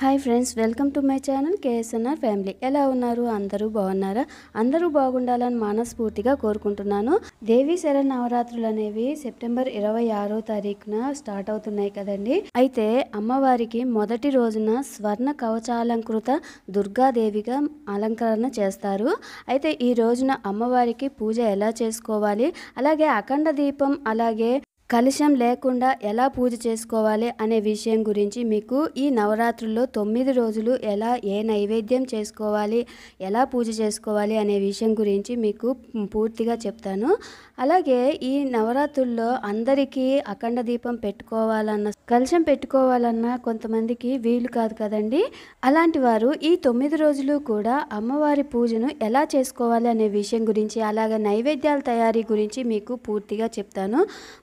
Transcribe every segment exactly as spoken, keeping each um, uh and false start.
Hi friends, welcome to my channel KSNR family. ఎలా ఉన్నారు అందరూ? బాగున్నారా? అందరూ బాగుండాలని మనస్ఫూర్తిగా కోరుకుంటున్నాను. దేవి శరణ నవరాత్రులు అనేవి సెప్టెంబర్ ఇరవై ఆరో తారీఖున స్టార్ట్ అవుతున్నాయి కదండి. అయితే అమ్మవారికి మొదటి రోజున స్వర్ణ కవచాలంకృత దుర్గాదేవిగా అలంకరణ చేస్తారు. అయితే ఈ రోజున అమ్మవారికి పూజ ఎలా చేసుకోవాలి, అలాగే అఖండ దీపం అలాగే కలశం లేకుండా ఎలా పూజ చేసుకోవాలి అనే విషయం గురించి మీకు ఈ నవరాత్రుల్లో తొమ్మిది రోజులు ఎలా ఏ నైవేద్యం చేసుకోవాలి, ఎలా పూజ చేసుకోవాలి అనే విషయం గురించి మీకు పూర్తిగా చెప్తాను. అలాగే ఈ నవరాత్రుల్లో అందరికీ అఖండ దీపం పెట్టుకోవాలన్న కలశం పెట్టుకోవాలన్నా కొంతమందికి వీలు కాదు కదండి. అలాంటి వారు ఈ తొమ్మిది రోజులు కూడా అమ్మవారి పూజను ఎలా చేసుకోవాలి అనే విషయం గురించి అలాగే నైవేద్యాల తయారీ గురించి మీకు పూర్తిగా చెప్తాను.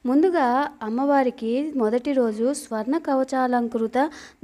ముందు అమ్మవారికి మొదటి రోజు స్వర్ణ కవచాలంకృత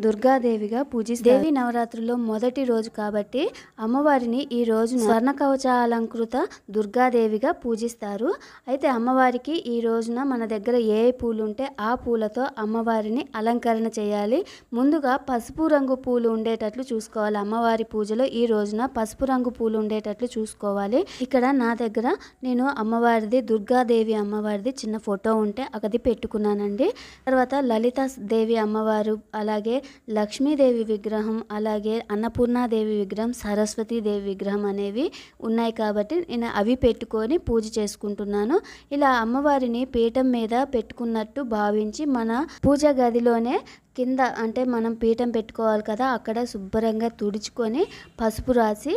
దుర్గాదేవిగా పూజిస్తారు. దేవి నవరాత్రుల్లో మొదటి రోజు కాబట్టి అమ్మవారిని ఈ రోజు స్వర్ణ కవచాలంకృత దుర్గాదేవిగా పూజిస్తారు. అయితే అమ్మవారికి ఈ రోజున మన దగ్గర ఏ పూలు ఉంటే ఆ పూలతో అమ్మవారిని అలంకరణ చేయాలి. ముందుగా పసుపు రంగు పూలు ఉండేటట్లు చూసుకోవాలి. అమ్మవారి పూజలో ఈ రోజున పసుపు రంగు పూలు ఉండేటట్లు చూసుకోవాలి. ఇక్కడ నా దగ్గర నేను అమ్మవారిది, దుర్గాదేవి అమ్మవారిది చిన్న ఫోటో ఉంటే అది పెట్టుకున్నానండి. తర్వాత లలితా దేవి అమ్మవారు, అలాగే లక్ష్మీదేవి విగ్రహం, అలాగే అన్నపూర్ణాదేవి విగ్రహం, సరస్వతి దేవి విగ్రహం అనేవి ఉన్నాయి కాబట్టి నేను అవి పెట్టుకొని పూజ చేసుకుంటున్నాను. ఇలా అమ్మవారిని పీఠం మీద పెట్టుకున్నట్టు భావించి మన పూజా గదిలోనే కింద అంటే మనం పీఠం పెట్టుకోవాలి కదా, అక్కడ శుభ్రంగా తుడుచుకొని పసుపు రాసి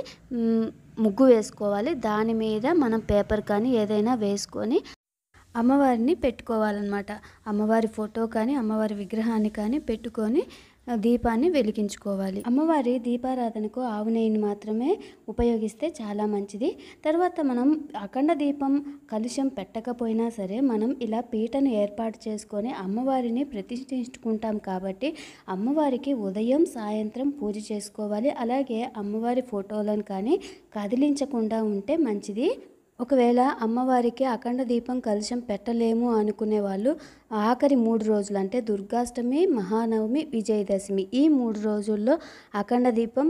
ముగ్గు వేసుకోవాలి. దాని మీద మనం పేపర్ కానీ ఏదైనా వేసుకొని అమ్మవారిని పెట్టుకోవాలన్నమాట. అమ్మవారి ఫోటో కానీ అమ్మవారి విగ్రహాన్ని కానీ పెట్టుకొని దీపాన్ని వెలిగించుకోవాలి. అమ్మవారి దీపారాధనకు ఆవు నెయ్యిని మాత్రమే ఉపయోగిస్తే చాలా మంచిది. తర్వాత మనం అఖండ దీపం కలుషం పెట్టకపోయినా సరే మనం ఇలా పీటను ఏర్పాటు చేసుకొని అమ్మవారిని ప్రతిష్ఠించుకుంటాం కాబట్టి అమ్మవారికి ఉదయం సాయంత్రం పూజ చేసుకోవాలి. అలాగే అమ్మవారి ఫోటోలను కానీ కదిలించకుండా ఉంటే మంచిది. ఒకవేళ అమ్మవారికి అఖండ దీపం కలశం పెట్టలేము అనుకునే వాళ్ళు ఆఖరి మూడు రోజులు అంటే దుర్గాష్టమి, మహానవమి, విజయదశమి ఈ మూడు రోజుల్లో అఖండ దీపం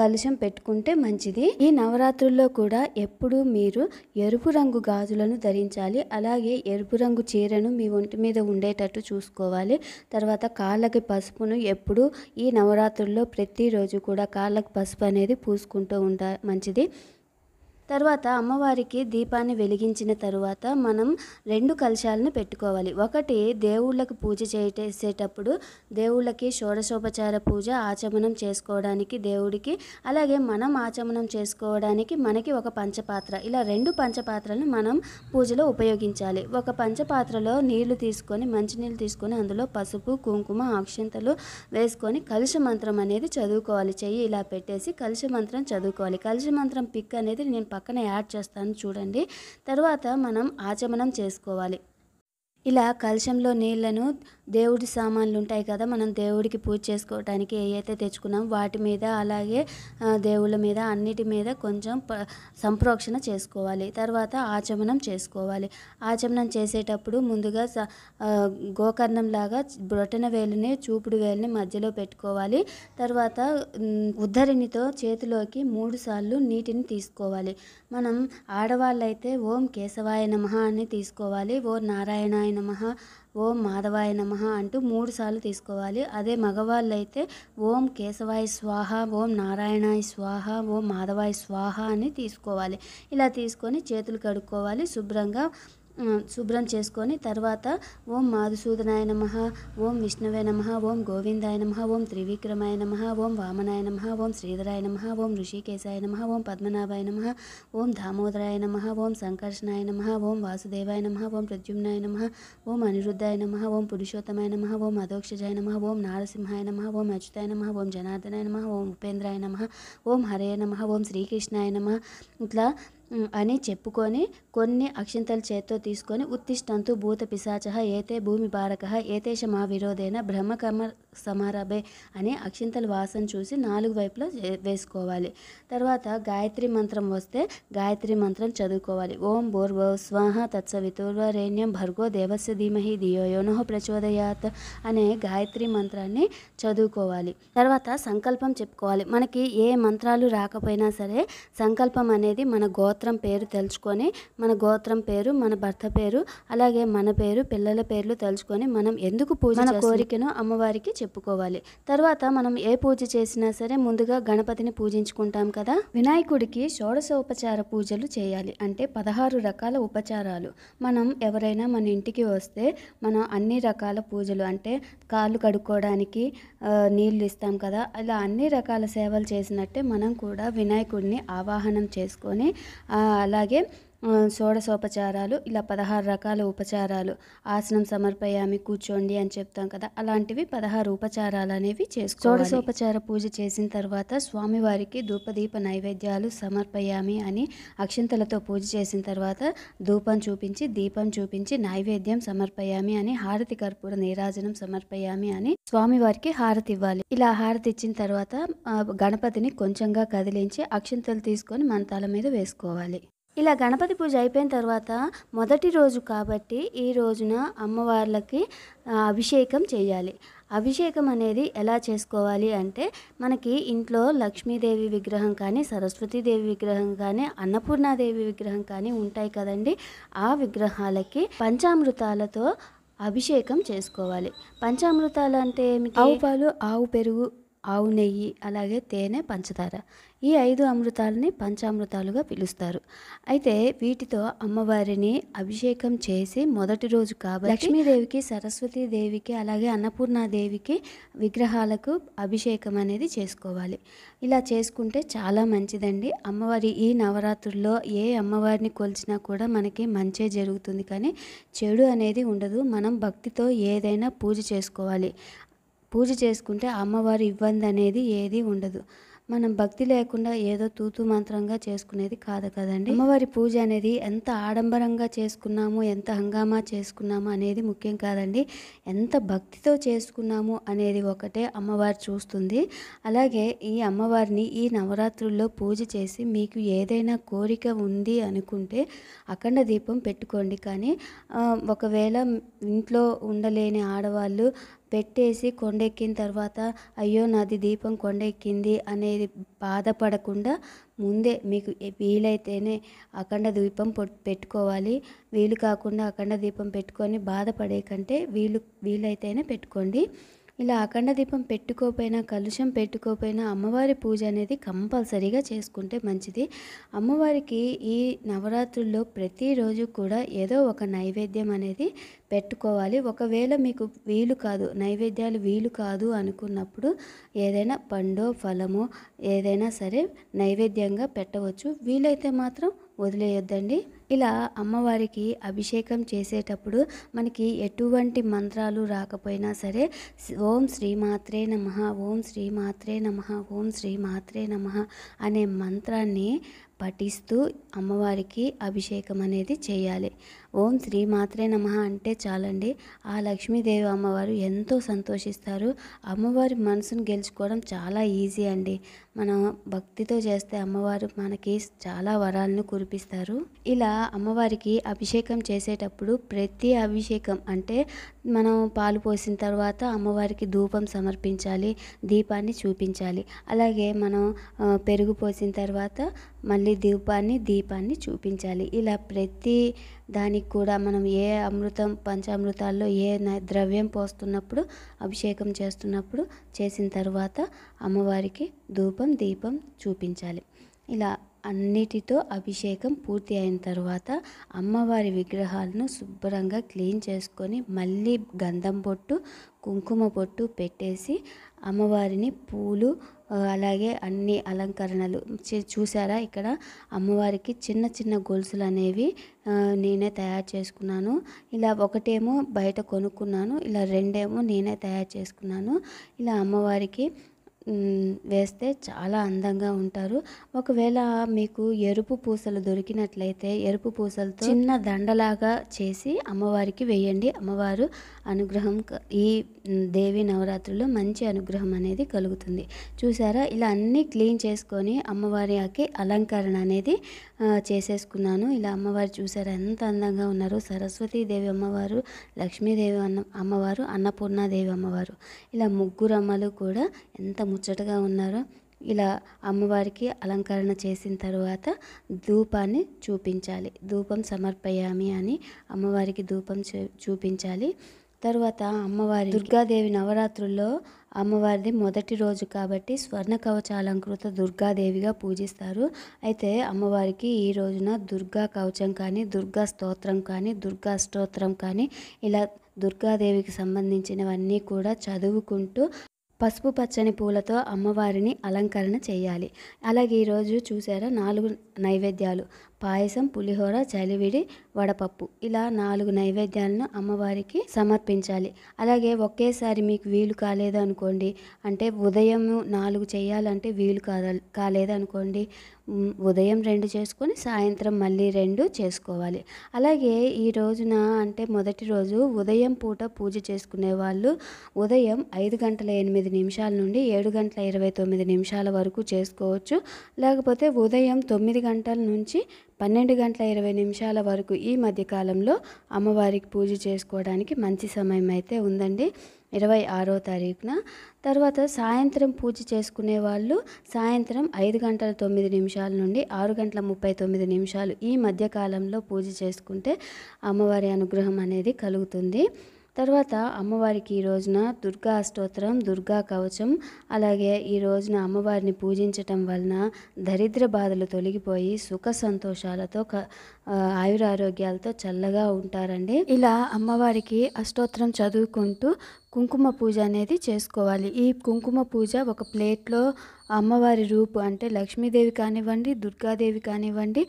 కలశం పెట్టుకుంటే మంచిది. ఈ నవరాత్రుల్లో కూడా ఎప్పుడూ మీరు ఎరుపు రంగు గాజులను ధరించాలి. అలాగే ఎరుపు రంగు చీరను మీ ఒంటి మీద ఉండేటట్టు చూసుకోవాలి. తర్వాత కాళ్ళకి పసుపును ఎప్పుడు ఈ నవరాత్రుల్లో ప్రతిరోజు కూడా కాళ్ళకి పసుపు అనేది పూసుకుంటూ ఉంటా మంచిది. తర్వాత అమ్మవారికి దీపాన్ని వెలిగించిన తరువాత మనం రెండు కలశాలను పెట్టుకోవాలి. ఒకటి దేవుళ్ళకి పూజ చేసేటప్పుడు దేవుళ్ళకి షోడశోపచార పూజ ఆచమనం చేసుకోవడానికి దేవుడికి, అలాగే మనం ఆచమనం చేసుకోవడానికి మనకి ఒక పంచపాత్ర, ఇలా రెండు పంచపాత్రలను మనం పూజలో ఉపయోగించాలి. ఒక పంచపాత్రలో నీళ్లు తీసుకొని, మంచినీళ్ళు తీసుకొని అందులో పసుపు, కుంకుమ, అక్షంతలు వేసుకొని కలశ మంత్రం అనేది చదువుకోవాలి. చెయ్యి ఇలా పెట్టేసి కలశ మంత్రం చదువుకోవాలి. కలశ మంత్రం పిక్ అనేది నేను పక్కన యాడ్ చేస్తాను చూడండి. తర్వాత మనం ఆచమనం చేసుకోవాలి. ఇలా కలశంలో నీళ్లను, దేవుడి సామాన్లు ఉంటాయి కదా మనం దేవుడికి పూజ చేసుకోవడానికి ఏవైతే తెచ్చుకున్నాం వాటి మీద, అలాగే దేవుళ్ళ మీద అన్నిటి మీద కొంచెం సంప్రోక్షణ చేసుకోవాలి. తర్వాత ఆచమనం చేసుకోవాలి. ఆచమనం చేసేటప్పుడు ముందుగా గోకర్ణంలాగా బ్రొటన వేలుని, చూపుడు వేలుని మధ్యలో పెట్టుకోవాలి. తర్వాత ఉద్ధరిణితో చేతిలోకి మూడు సార్లు నీటిని తీసుకోవాలి. మనం ఆడవాళ్ళైతే ఓం కేశవాయ నమః అని తీసుకోవాలి, ఓ నారాయణాయ నమః, ఓం మాధవాయ నమః అంటూ మూడు సార్లు తీసుకోవాలి. అదే మగవాళ్ళైతే ఓం కేశవాయ స్వాహ, ఓం నారాయణాయ స్వాహ, ఓం మాధవాయ స్వాహ అని తీసుకోవాలి. ఇలా తీసుకొని చేతులు కడుక్కోవాలి, శుభ్రంగా శుభ్రం చేసుకొని. తర్వాత ఓం మాధుసూదనాయ నమః, ఓం విష్ణువే నమః, ఓం గోవిందాయ నమః, ఓం త్రివిక్రమాయ నమః, ఓం వామనాయ నమః, ఓం శ్రీధరాయ నమః, ఓం ఋషికేశాయ నమః, ఓం పద్మనాభాయ నమః, ఓం దామోదరాయ నమః, ఓం సంకర్షణాయ నమః, ఓం వాసుదేవాయ నమః, ఓం ప్రద్యుమ్నాయ నమః, ఓం అనిరుద్ధాయ నమః, ఓం పురుషోత్తమాయ నమః, ఓం అధోక్షజాయ నమః, ఓం నారసింహాయ నమః, ఓం అచ్యుతాయ నమః, ఓం జనార్దనాయ నమః, ఓం ఉపేంద్రాయ నమః, ఓం హరయ నమః, ఓం శ్రీకృష్ణాయ నమః. ఇట్లా అని చెప్పుకొని కొన్ని అక్షింతల చేత్తో తీసుకొని ఉత్తిష్టంతు భూత పిశాచ ఏతే భూమి భారక ఏతేష మా విరోధేన బ్రహ్మకర్మ సమారభే అని అక్షింతల వాసన చూసి నాలుగు వైపులా వేసుకోవాలి. తర్వాత గాయత్రి మంత్రం వస్తే గాయత్రి మంత్రం చదువుకోవాలి. ఓం భూర్భువ స్వాహ తత్సవితుర్వరేణ్యం భర్గో దేవస్య ధీమహి ధియో యో నః ప్రచోదయాత్ అనే గాయత్రి మంత్రాన్ని చదువుకోవాలి. తర్వాత సంకల్పం చెప్పుకోవాలి. మనకి ఏ మంత్రాలు రాకపోయినా సరే సంకల్పం అనేది మన గోత్రం పేరు తెలుసుకొని మన గోత్రం పేరు మన భర్త పేరు అలాగే మన పేరు పిల్లల పేర్లు తెలుసుకొని మనం ఎందుకు పూజ మన కోరికను అమ్మవారికి చెప్పుకోవాలి. తర్వాత మనం ఏ పూజ చేసినా సరే ముందుగా గణపతిని పూజించుకుంటాం కదా. వినాయకుడికి షోడశోపచార పూజలు చేయాలి. అంటే పదహారు రకాల ఉపచారాలు. మనం ఎవరైనా మన ఇంటికి వస్తే మనం అన్ని రకాల పూజలు అంటే కాళ్ళు కడుక్కోవడానికి నీళ్ళు ఇస్తాం కదా, అలా అన్ని రకాల సేవలు చేసినట్టే మనం కూడా వినాయకుడిని ఆవాహనం చేసుకొని అలాగే షోడశోపచారాలు ఇలా పదహారు రకాల ఉపచారాలు ఆసనం సమర్పయామి కూర్చోండి అని చెప్తాం కదా, అలాంటివి పదహారు ఉపచారాలు అనేవి చేసుకోవాలి. షోడశోపచార పూజ చేసిన తర్వాత స్వామివారికి ధూపదీప నైవేద్యాలు సమర్పయామి అని అక్షింతలతో పూజ చేసిన తర్వాత ధూపం చూపించి దీపం చూపించి నైవేద్యం సమర్పయామి అని హారతి కర్పూర నీరాజనం సమర్పయామి అని స్వామివారికి హారతి ఇవ్వాలి. ఇలా హారతి ఇచ్చిన తర్వాత గణపతిని కొంచెంగా కదిలించి అక్షింతలు తీసుకొని మంతాల మీద వేసుకోవాలి. ఇలా గణపతి పూజ అయిపోయిన తర్వాత మొదటి రోజు కాబట్టి ఈ రోజున అమ్మవార్లకి అభిషేకం చేయాలి. అభిషేకం అనేది ఎలా చేసుకోవాలి అంటే మనకి ఇంట్లో లక్ష్మీదేవి విగ్రహం కానీ సరస్వతీదేవి విగ్రహం కానీ అన్నపూర్ణాదేవి విగ్రహం కానీ ఉంటాయి కదండి, ఆ విగ్రహాలకి పంచామృతాలతో అభిషేకం చేసుకోవాలి. పంచామృతాలు అంటే ఏమిటి? ఆవు పాలు, ఆవు పెరుగు, ఆవు నెయ్యి, అలాగే తేనె, పంచదార. ఈ ఐదు అమృతాలని పంచామృతాలుగా పిలుస్తారు. అయితే వీటితో అమ్మవారిని అభిషేకం చేసి మొదటి రోజు కాబట్టి లక్ష్మీదేవికి సరస్వతీదేవికి అలాగే అన్నపూర్ణాదేవికి విగ్రహాలకు అభిషేకం అనేది చేసుకోవాలి. ఇలా చేసుకుంటే చాలా మంచిదండి. అమ్మవారి ఈ నవరాత్రుల్లో ఏ అమ్మవారిని కొలిచినా కూడా మనకి మంచే జరుగుతుంది కానీ చెడు అనేది ఉండదు. మనం భక్తితో ఏదైనా పూజ చేసుకోవాలి. పూజ చేసుకుంటే అమ్మవారు ఇబ్బంది అనేది ఏది ఉండదు. మనం భక్తి లేకుండా ఏదో తూతూ మంత్రంగా చేసుకునేది కాదు కదండి. అమ్మవారి పూజ అనేది ఎంత ఆడంబరంగా చేసుకున్నాము ఎంత హంగామా చేసుకున్నాము అనేది ముఖ్యం కాదండి, ఎంత భక్తితో చేసుకున్నాము అనేది ఒకటే అమ్మవారు చూస్తుంది. అలాగే ఈ అమ్మవారిని ఈ నవరాత్రుల్లో పూజ చేసి మీకు ఏదైనా కోరిక ఉంది అనుకుంటే అఖండ దీపం పెట్టుకోండి. కానీ ఒకవేళ ఇంట్లో ఉండలేని ఆడవాళ్ళు పెట్టేసి కొండెక్కిన తర్వాత అయ్యో నాది దీపం కొండెక్కింది అనేది బాధపడకుండా ముందే మీకు వీలైతేనే అఖండ దీపం పెట్టుకోవాలి. వీలు కాకుండా అఖండ దీపం పెట్టుకొని బాధపడే కంటే వీలు వీలైతేనే పెట్టుకోండి. ఇలా అఖండ దీపం పెట్టుకోపోయినా కలుషం పెట్టుకోపోయినా అమ్మవారి పూజ అనేది కంపల్సరీగా చేసుకుంటే మంచిది. అమ్మవారికి ఈ నవరాత్రుల్లో ప్రతిరోజు కూడా ఏదో ఒక నైవేద్యం అనేది పెట్టుకోవాలి. ఒకవేళ మీకు వీలు కాదు నైవేద్యాలు వీలు కాదు అనుకున్నప్పుడు ఏదైనా పండో ఫలమో ఏదైనా సరే నైవేద్యంగా పెట్టవచ్చు. వీలైతే మాత్రం వదిలేయొద్దండి. ఇలా అమ్మవారికి అభిషేకం చేసేటప్పుడు మనకి ఎటువంటి మంత్రాలు రాకపోయినా సరే ఓం శ్రీమాత్రే నమః ఓం శ్రీమాత్రే నమః ఓం శ్రీమాత్రే నమః అనే మంత్రాన్ని పఠిస్తూ అమ్మవారికి అభిషేకం అనేది చేయాలి. ఓం శ్రీమాత్రే నమః అంటే చాలండి. ఆ లక్ష్మీదేవి అమ్మవారు ఎంతో సంతోషిస్తారు. అమ్మవారి మనసును గెలుచుకోవడం చాలా ఈజీ అండి. మనం భక్తితో చేస్తే అమ్మవారు మనకి చాలా వరాలను కురిపిస్తారు. ఇలా అమ్మవారికి అభిషేకం చేసేటప్పుడు ప్రతి అభిషేకం అంటే మనం పాలు పోసిన తర్వాత అమ్మవారికి ధూపం సమర్పించాలి, దీపాన్ని చూపించాలి. అలాగే మనం పెరుగు పోసిన తర్వాత మళ్ళీ దీపాన్ని దీపాన్ని చూపించాలి. ఇలా ప్రతి దానికి కూడా మనం ఏ అమృతం పంచామృతాల్లో ఏ ద్రవ్యం పోస్తున్నప్పుడు అభిషేకం చేస్తున్నప్పుడు చేసిన తర్వాత అమ్మవారికి ధూపం దీపం చూపించాలి. ఇలా అన్నిటితో అభిషేకం పూర్తి అయిన తర్వాత అమ్మవారి విగ్రహాలను శుభ్రంగా క్లీన్ చేసుకొని మళ్ళీ గంధం బొట్టు కుంకుమ బొట్టు పెట్టేసి అమ్మవారిని పూలు అలాగే అన్ని అలంకరణలు చూసారా, ఇక్కడ అమ్మవారికి చిన్న చిన్న గొలుసులు అనేవి నేనే తయారు చేసుకున్నాను. ఇలా ఒకటేమో బయట కొనుక్కున్నాను, ఇలా రెండేమో నేనే తయారు చేసుకున్నాను. ఇలా అమ్మవారికి వేస్తే చాలా అందంగా ఉంటారు. ఒకవేళ మీకు ఎరుపు పూసలు దొరికినట్లయితే ఎరుపు పూసలతో చిన్న దండలాగా చేసి అమ్మవారికి వేయండి. అమ్మవారు అనుగ్రహం, ఈ దేవి నవరాత్రుల్లో మంచి అనుగ్రహం అనేది కలుగుతుంది. చూసారా, ఇలా అన్నీ క్లీన్ చేసుకొని అమ్మవారికి అలంకరణ అనేది చేసేసుకున్నాను. ఇలా అమ్మవారు చూసారా ఎంత అందంగా ఉన్నారు. సరస్వతీదేవి అమ్మవారు, లక్ష్మీదేవి అమ్మవారు, అన్నపూర్ణాదేవి అమ్మవారు, ఇలా ముగ్గురు అమ్మలు కూడా ఎంత ముచ్చటగా ఉన్నారో. ఇలా అమ్మవారికి అలంకరణ చేసిన తర్వాత ధూపాన్ని చూపించాలి. ధూపం సమర్పయామి అని అమ్మవారికి ధూపం చూపించాలి. తర్వాత అమ్మవారి దుర్గాదేవి నవరాత్రుల్లో అమ్మవారిది మొదటి రోజు కాబట్టి స్వర్ణకవచ అలంకృత దుర్గాదేవిగా పూజిస్తారు. అయితే అమ్మవారికి ఈ రోజున దుర్గా కవచం కానీ, దుర్గా స్తోత్రం కానీ, దుర్గా స్తోత్రం కానీ, ఇలా దుర్గాదేవికి సంబంధించినవన్నీ కూడా చదువుకుంటూ పసుపు పచ్చని పూలతో అమ్మవారిని అలంకరణ చేయాలి. అలాగే ఈరోజు చూసారా నాలుగు నైవేద్యాలు, పాయసం, పులిహోర, చలివిడి, వడపప్పు, ఇలా నాలుగు నైవేద్యాలను అమ్మవారికి సమర్పించాలి. అలాగే ఒకేసారి మీకు వీలు కాలేదు అనుకోండి, అంటే ఉదయం నాలుగు చేయాలంటే వీలు కాలేదనుకోండి, ఉదయం రెండు చేసుకొని సాయంత్రం మళ్ళీ రెండు చేసుకోవాలి. అలాగే ఈ రోజున అంటే మొదటి రోజు ఉదయం పూట పూజ చేసుకునే వాళ్ళు ఉదయం ఐదు గంటల ఎనిమిది నిమిషాల నుండి ఏడు గంటల ఇరవై తొమ్మిది నిమిషాల వరకు చేసుకోవచ్చు. లేకపోతే ఉదయం తొమ్మిది గంటల నుంచి పన్నెండు గంటల ఇరవై నిమిషాల వరకు ఈ మధ్యకాలంలో అమ్మవారికి పూజ చేసుకోవడానికి మంచి సమయం అయితే ఉందండి, ఇరవై ఆరో తారీఖున. తర్వాత సాయంత్రం పూజ చేసుకునే వాళ్ళు సాయంత్రం ఐదు గంటల తొమ్మిది నిమిషాల నుండి ఆరు గంటల ముప్పై తొమ్మిది నిమిషాలు ఈ మధ్యకాలంలో పూజ చేసుకుంటే అమ్మవారి అనుగ్రహం అనేది కలుగుతుంది. తర్వాత అమ్మవారికి ఈ రోజున దుర్గా స్తోత్రం, దుర్గా కవచం, అలాగే ఈ రోజున అమ్మవారిని పూజించటం వలన దరిద్ర బాధలు తొలగిపోయి సుఖ సంతోషాలతో ఆయురారోగ్యాలతో చల్లగా ఉంటారండి. ఇలా అమ్మవారికి అష్టోత్తరం చదువుకుంటూ కుంకుమ పూజ అనేది చేసుకోవాలి. ఈ కుంకుమ పూజ ఒక ప్లేట్లో అమ్మవారి రూపు అంటే లక్ష్మీదేవి కానివ్వండి, దుర్గాదేవి కానివ్వండి,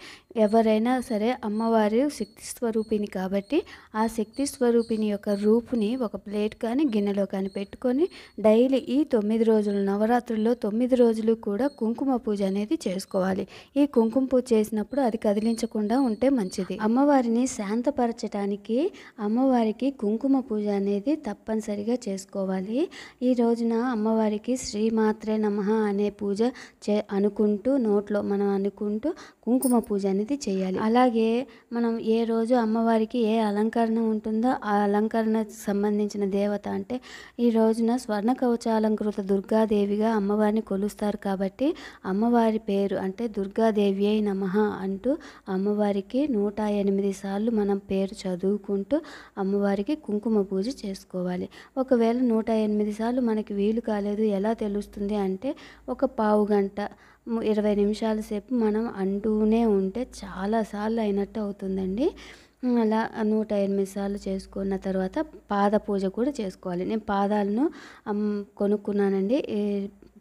ఎవరైనా సరే అమ్మవారి శక్తి స్వరూపిణి కాబట్టి ఆ శక్తి స్వరూపిణి యొక్క రూపుని ఒక ప్లేట్ కానీ గిన్నెలో కానీ పెట్టుకొని డైలీ ఈ తొమ్మిది రోజులు నవరాత్రుల్లో తొమ్మిది రోజులు కూడా కుంకుమ పూజ అనేది చేసుకోవాలి. ఈ కుంకుమ పూజ చేసినప్పుడు అది కదిలించకుండా ఉంటే మంచిది. అమ్మవారిని శాంతపరచడానికి అమ్మవారికి కుంకుమ పూజ అనేది తప్పనిసరిగా చేసుకోవాలి. ఈ రోజున అమ్మవారికి శ్రీ మాత్రే నమః అనే పూజ చే అనుకుంటూ నోట్లో మనం అనుకుంటూ కుంకుమ పూజ అనేది చేయాలి. అలాగే మనం ఏ రోజు అమ్మవారికి ఏ అలంకరణ ఉంటుందో ఆ అలంకరణ సంబంధించిన దేవత అంటే ఈ రోజున స్వర్ణ కవచ అలంకృత దుర్గాదేవిగా అమ్మవారిని కొలుస్తారు కాబట్టి అమ్మవారి పేరు అంటే దుర్గాదేవి అయి నమః అంటూ అమ్మవారికి నూట ఎనిమిది సార్లు మనం పేరు చదువుకుంటూ అమ్మవారికి కుంకుమ పూజ చేసుకోవాలి. ఒకవేళ నూట ఎనిమిది సార్లు మనకి వీలు కాలేదు, ఎలా తెలుస్తుంది అంటే ఒక పావు గంట ఇరవై నిమిషాల సేపు మనం అంటూనే ఉంటే చాలాసార్లు అయినట్టు అవుతుందండి. అలా నూట ఎనిమిది సార్లు చేసుకున్న తర్వాత పాద పూజ కూడా చేసుకోవాలి. నేను పాదాలను కొనుక్కున్నానండి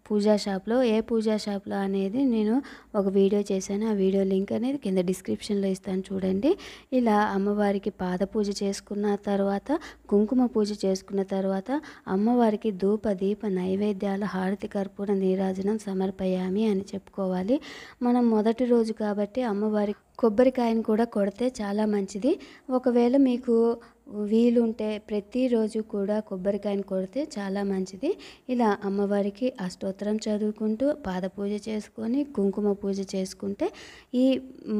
పూజా షాప్లో. ఏ పూజా షాప్లో అనేది నేను ఒక వీడియో చేశాను, ఆ వీడియో లింక్ అనేది కింద డిస్క్రిప్షన్లో ఇస్తాను, చూడండి. ఇలా అమ్మవారికి పాద పూజ చేసుకున్న తర్వాత కుంకుమ పూజ చేసుకున్న తర్వాత అమ్మవారికి ధూప దీప నైవేద్యాల హారతి కర్పూర నీరాజనం సమర్పయామి అని చెప్పుకోవాలి. మనం మొదటి రోజు కాబట్టి అమ్మవారికి కొబ్బరికాయను కూడా కొడితే చాలా మంచిది. ఒకవేళ మీకు వీలుంటే ప్రతిరోజు కూడా కొబ్బరికాయను కొడితే చాలా మంచిది. ఇలా అమ్మవారికి అష్టోత్తరం చదువుకుంటూ పాద పూజ చేసుకొని కుంకుమ పూజ చేసుకుంటే ఈ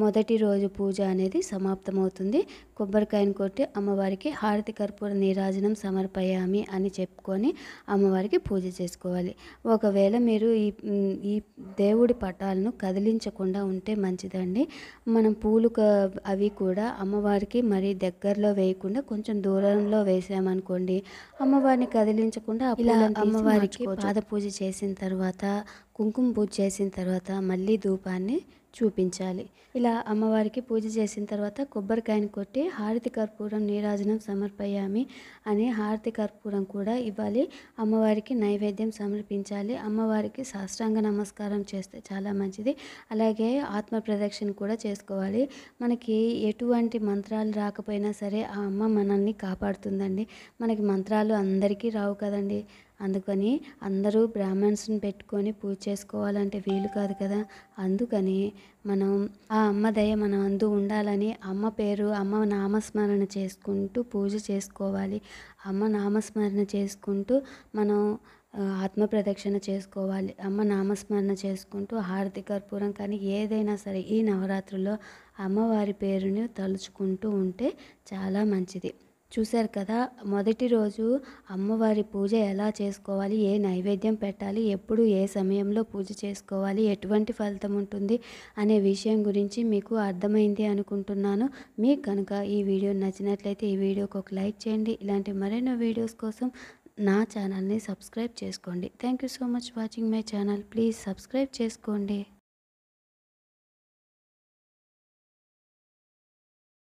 మొదటి రోజు పూజ అనేది సమాప్తమవుతుంది. కొబ్బరికాయను కొట్టి అమ్మవారికి హారతి కర్పూర నీరాజనం సమర్పయామి అని చెప్పుకొని అమ్మవారికి పూజ చేసుకోవాలి. ఒకవేళ మీరు ఈ ఈ దేవుడి పటాలను కదిలించకుండా ఉంటే మంచిదండి. మనం పూలు అవి కూడా అమ్మవారికి మరీ దగ్గరలో వేయకుండా కొంచెం దూరంలో వేసామనుకోండి అమ్మవారిని కదిలించకుండా. ఇలా అమ్మవారికి పాద పూజ చేసిన తర్వాత కుంకుమ పూజ చేసిన తర్వాత మళ్ళీ ధూపాన్ని చూపించాలి. ఇలా అమ్మవారికి పూజ చేసిన తర్వాత కొబ్బరికాయను కొట్టి హారతి కర్పూరం నీరాజనం సమర్పయామి అని హారతి కర్పూరం కూడా ఇవ్వాలి. అమ్మవారికి నైవేద్యం సమర్పించాలి. అమ్మవారికి సాష్టాంగ నమస్కారం చేస్తే చాలా మంచిది. అలాగే ఆత్మ ప్రదక్షిణ కూడా చేసుకోవాలి. మనకి ఎటువంటి మంత్రాలు రాకపోయినా సరే ఆ అమ్మ మనల్ని కాపాడుతుందండి. మనకి మంత్రాలు అందరికీ రావు కదండి, అందుకని అందరూ బ్రాహ్మణ్స్ని పెట్టుకొని పూజ చేసుకోవాలంటే వీలు కాదు కదా. అందుకని మనం ఆ అమ్మ దయ మనం అందు ఉండాలని అమ్మ పేరు అమ్మ నామస్మరణ చేసుకుంటూ పూజ చేసుకోవాలి. అమ్మ నామస్మరణ చేసుకుంటూ మనం ఆత్మ ప్రదక్షిణ చేసుకోవాలి. అమ్మ నామస్మరణ చేసుకుంటూ హారతి కర్పూరం కానీ ఏదైనా సరే ఈ నవరాత్రుల్లో అమ్మవారి పేరుని తలుచుకుంటూ ఉంటే చాలా మంచిది. చూశారు కదా మొదటి రోజు అమ్మవారి పూజ ఎలా చేసుకోవాలి, ఏ నైవేద్యం పెట్టాలి, ఎప్పుడు ఏ సమయంలో పూజ చేసుకోవాలి, ఎటువంటి ఫలితం ఉంటుంది అనే విషయం గురించి మీకు అర్థమైంది అనుకుంటున్నాను. మీకు కనుక ఈ వీడియో నచ్చినట్లయితే ఈ వీడియోకి ఒక లైక్ చేయండి. ఇలాంటి మరెన్నో వీడియోస్ కోసం నా ఛానల్ని సబ్స్క్రైబ్ చేసుకోండి. Thank you so much watching my channel. Please subscribe చేసుకోండి.